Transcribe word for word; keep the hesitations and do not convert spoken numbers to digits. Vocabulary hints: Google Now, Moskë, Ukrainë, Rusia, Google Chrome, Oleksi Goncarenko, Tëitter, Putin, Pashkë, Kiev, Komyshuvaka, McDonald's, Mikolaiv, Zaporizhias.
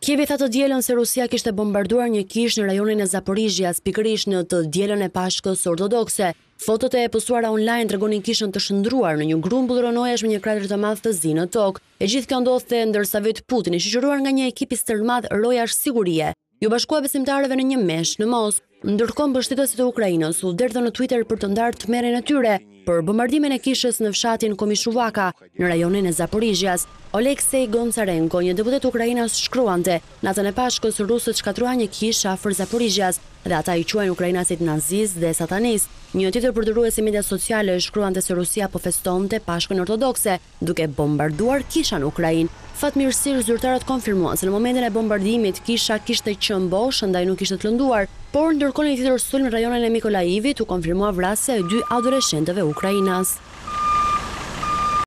Kievi tha të dielën se Rusia kishte bombarduar një kishë në rajonin e Zaporizhias, pikërisht në të dielën e Pashkës ortodokse. Fotot e postuara online tregonin kishën të shndruar në një grumbull ronojash me një kratër të madh të zi në tokë. E gjithë kjo ndodhte ndërsa vetë Putin i shoqëruar nga një ekip i stërmadh rojash sigurie. Ju bashkua besimtarëve në një mesh në Moskë, ndërkohë mbështetësit e Ukrainës u derdhën në Twitter për të ndarë tmerrjen e tyre për bombardimin e kishës në fshatin Komyshuvaka, në rajonin e Zaporizhias. Oleksi Goncarenko, një deputet ukrainas, shkruante: "Natën e Pashkës rusët shkatruan një kishë afër Zaporizhias dhe ata i quajnë ukrainasit nazis dhe satanis." Një tjetër përdorës i media sociale shkruante se Rusia po festonte Pashkën ortodokse duke bombarduar kisha në Ukrainë. Fatmirësisht, zyrtarët konfirmuan se në momentin e bombardimit kisha kishte qenë bosh, ndaj nuk ishte të lënduar, por ndërkohë një tjetër sulm në rajonin e Mikolaivit u konfirmua vrasja e dy adoleshentëve ukrainas.